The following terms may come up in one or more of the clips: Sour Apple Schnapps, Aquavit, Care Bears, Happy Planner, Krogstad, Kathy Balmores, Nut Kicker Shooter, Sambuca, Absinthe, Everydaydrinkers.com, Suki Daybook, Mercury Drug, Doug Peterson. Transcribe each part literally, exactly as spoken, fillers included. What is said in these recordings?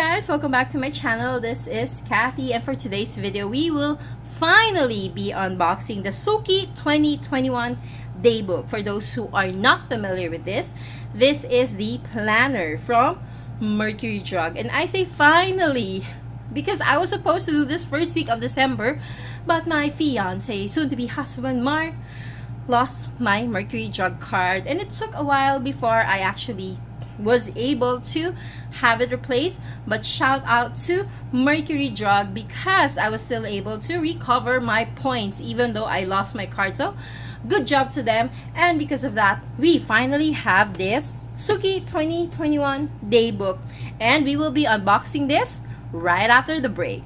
guys, welcome back to my channel. This is Kathy, and for today's video we will finally be unboxing the Suki twenty twenty-one Daybook. For those who are not familiar with this, this is the planner from Mercury Drug, and I say finally because I was supposed to do this first week of December, but my fiance, soon to be husband Mark, lost my Mercury Drug card, and it took a while before I actually was able to have it replaced. But shout out to Mercury Drug because I was still able to recover my points even though I lost my card, so good job to them. And because of that, we finally have this Suki twenty twenty-one Daybook, and we will be unboxing this right after the break.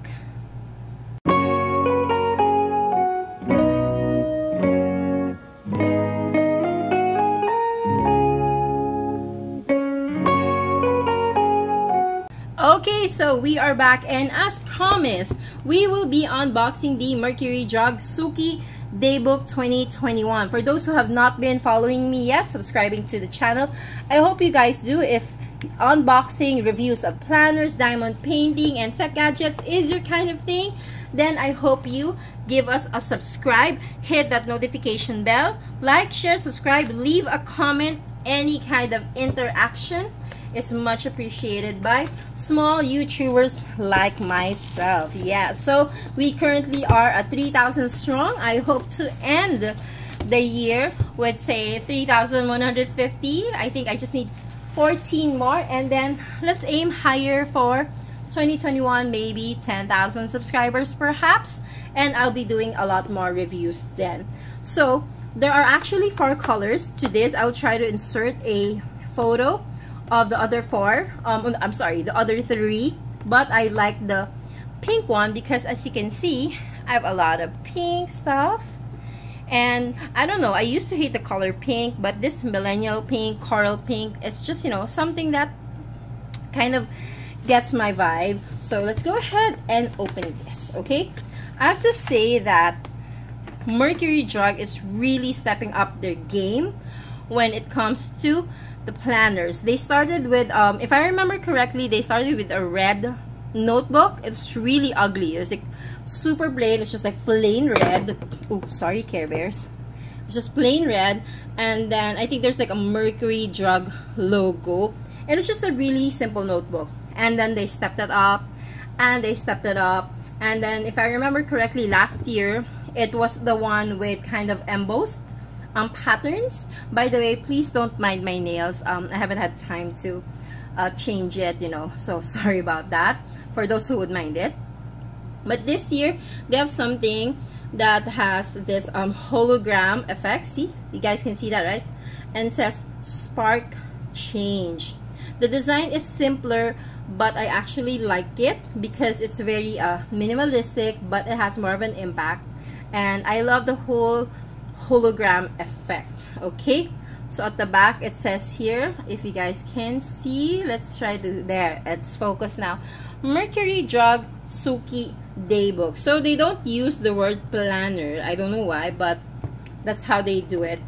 Okay, so we are back, and as promised, we will be unboxing the Mercury Drug Suki Daybook twenty twenty-one. For those who have not been following me yet, subscribing to the channel, I hope you guys do. If unboxing, reviews of planners, diamond painting, and tech gadgets is your kind of thing, then I hope you give us a subscribe, hit that notification bell, like, share, subscribe, leave a comment. Any kind of interaction is much appreciated by small YouTubers like myself. Yeah, so we currently are at three thousand strong. I hope to end the year with, say, three thousand one hundred fifty. I think I just need fourteen more, and then let's aim higher for twenty twenty-one, maybe ten thousand subscribers perhaps, and I'll be doing a lot more reviews then. So there are actually four colors to this. I'll try to insert a photo of the other four, um, I'm sorry, the other three, but I like the pink one because, as you can see, I have a lot of pink stuff. And I don't know, I used to hate the color pink, but this millennial pink, coral pink, it's just, you know, something that kind of gets my vibe. So let's go ahead and open this, okay? I have to say that Mercury Drug is really stepping up their game when it comes to the planners. They started with, um, if I remember correctly, they started with a red notebook. It's really ugly. It's like super plain. It's just like plain red. Oh, sorry, Care Bears. It's just plain red. And then I think there's like a Mercury Drug logo. And it's just a really simple notebook. And then they stepped it up. And they stepped it up. And then, if I remember correctly, last year, it was the one with kind of embossed Um, patterns. By the way, please don't mind my nails. um, I haven't had time to uh, change it, you know, so sorry about that for those who would mind it. But this year they have something that has this um, hologram effect. See, you guys can see that, right? And it says spark change. The design is simpler, but I actually like it because it's very uh, minimalistic, but it has more of an impact, and I love the whole hologram effect. Okay, so at the back it says here, if you guys can see, let's try to, there, it's focused now, Mercury Drug Suki Daybook. So they don't use the word planner, I don't know why, but that's how they do it.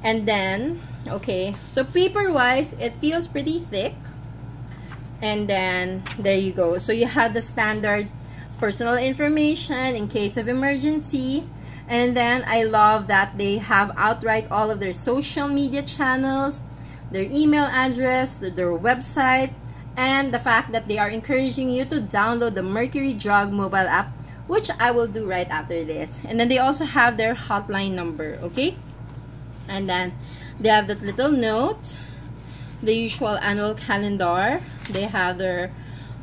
And then, okay, so paper wise it feels pretty thick, and then there you go. So you have the standard personal information in case of emergency. And then I love that they have outright all of their social media channels, their email address, their website, and the fact that they are encouraging you to download the Mercury Drug mobile app, which I will do right after this. And then they also have their hotline number, okay? And then they have that little note, the usual annual calendar. They have their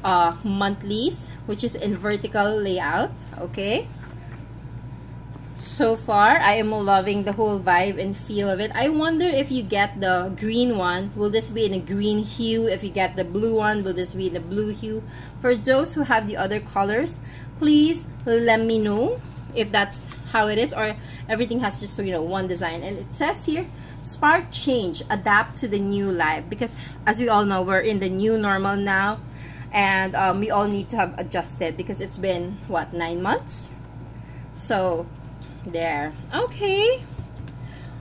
uh, monthlies, which is in vertical layout, okay? So far, I am loving the whole vibe and feel of it. I wonder if you get the green one, will this be in a green hue? If you get the blue one, will this be in a blue hue? For those who have the other colors, please let me know if that's how it is, or everything has just, you know, one design. And it says here, spark change, adapt to the new life. Because as we all know, we're in the new normal now, and um, we all need to have adjusted because it's been, what, nine months? So there, okay,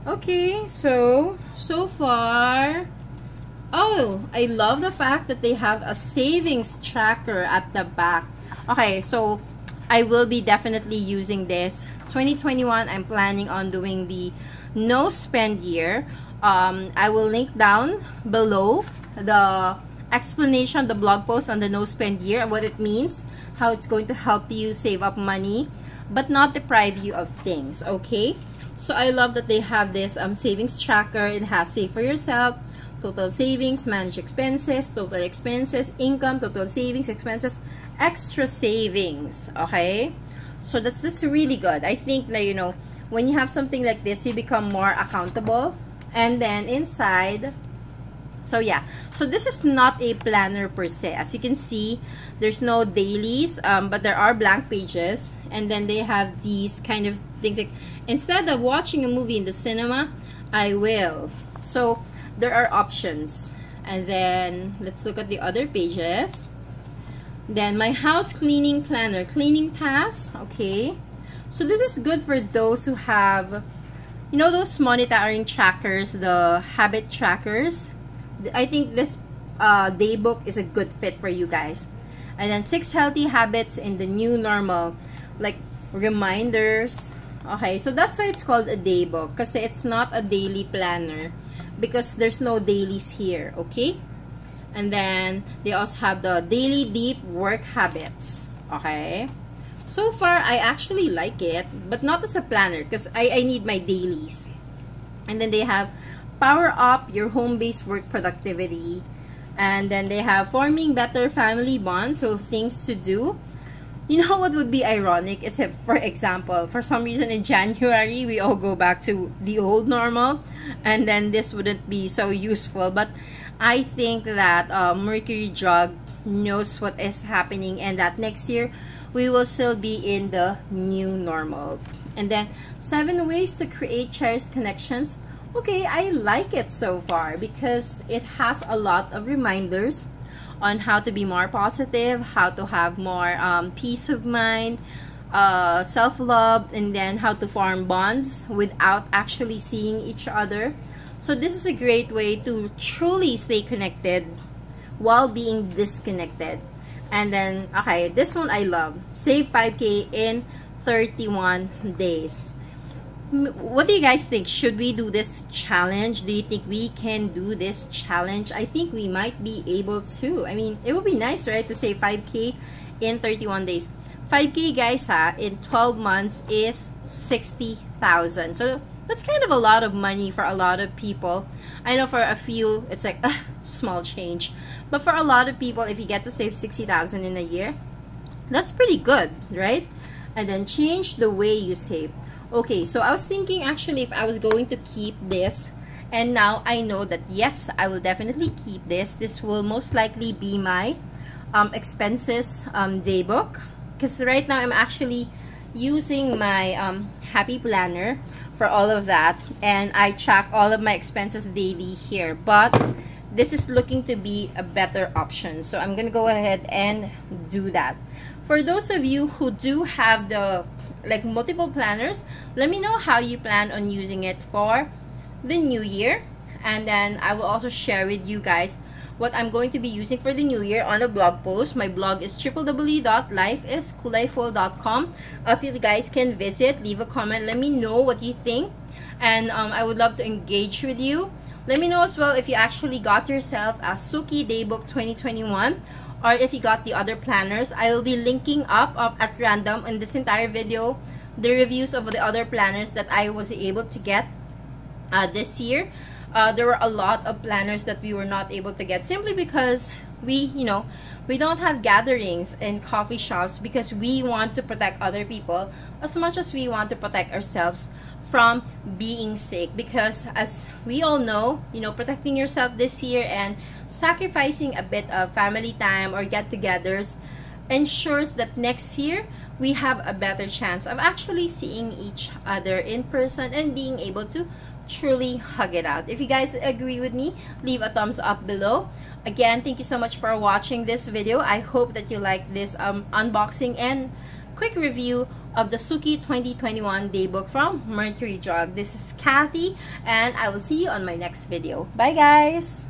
okay, so so far Oh, I love the fact that they have a savings tracker at the back. Okay, so I will be definitely using this. twenty twenty-one, I'm planning on doing the no spend year. Um, I will link down below the explanation, the blog post on the no spend year and what it means, how it's going to help you save up money, but not deprive you of things, okay? So I love that they have this um, savings tracker. It has save for yourself, total savings, manage expenses, total expenses, income, total savings, expenses, extra savings, okay? So that's just really good. I think that, you know, when you have something like this, you become more accountable. And then inside, so yeah, so this is not a planner per se. As you can see, there's no dailies, um, but there are blank pages. And then they have these kind of things like, instead of watching a movie in the cinema, I will. So there are options. And then let's look at the other pages. Then my house cleaning planner, cleaning tasks. Okay, so this is good for those who have, you know, those monitoring trackers, the habit trackers. I think this uh, daybook is a good fit for you guys. And then six healthy habits in the new normal, like reminders. Okay, so that's why it's called a daybook, because it's not a daily planner, because there's no dailies here, okay? And then they also have the daily deep work habits, okay? So far, I actually like it, but not as a planner, because I, I need my dailies. And then they have power up your home-based work productivity. And then they have forming better family bonds, so things to do. You know what would be ironic is if, for example, for some reason in January, we all go back to the old normal, and then this wouldn't be so useful. But I think that uh, Mercury Drug knows what is happening, and that next year, we will still be in the new normal. And then, seven ways to create cherished connections. Okay, I like it so far because it has a lot of reminders on how to be more positive, how to have more um, peace of mind, uh, self-love, and then how to form bonds without actually seeing each other. So this is a great way to truly stay connected while being disconnected. And then, okay, this one I love. Save five K in thirty-one days. What do you guys think? Should we do this challenge? Do you think we can do this challenge? I think we might be able to. I mean, it would be nice, right, to say five K in thirty-one days. five K, guys, ha, in twelve months is sixty thousand. So that's kind of a lot of money for a lot of people. I know for a few, it's like, uh, small change. But for a lot of people, if you get to save sixty thousand in a year, that's pretty good, right? And then change the way you save. Okay, so I was thinking actually if I was going to keep this, and now I know that yes, I will definitely keep this. This will most likely be my um, expenses um, daybook, because right now I'm actually using my um, Happy Planner for all of that, and I track all of my expenses daily here, but this is looking to be a better option, so I'm gonna go ahead and do that. For those of you who do have the like multiple planners, let me know how you plan on using it for the new year, and then I will also share with you guys what I'm going to be using for the new year on a blog post. My blog is w w w dot life is kulay full dot com. I hope you guys can visit, leave a comment, let me know what you think, and um, I would love to engage with you. Let me know as well if you actually got yourself a Suki Daybook twenty twenty-one, or if you got the other planners. I will be linking up, up at random in this entire video the reviews of the other planners that I was able to get uh, this year. Uh, there were a lot of planners that we were not able to get simply because we, you know, we don't have gatherings in coffee shops, because we want to protect other people as much as we want to protect ourselves from being sick. Because as we all know, you know, protecting yourself this year and sacrificing a bit of family time or get-togethers ensures that next year we have a better chance of actually seeing each other in person and being able to truly hug it out. If you guys agree with me, leave a thumbs up below. Again, thank you so much for watching this video. I hope that you like this um, unboxing and quick review of the Suki twenty twenty-one Daybook from Mercury Drug. This is Kathy, and I will see you on my next video. Bye, guys!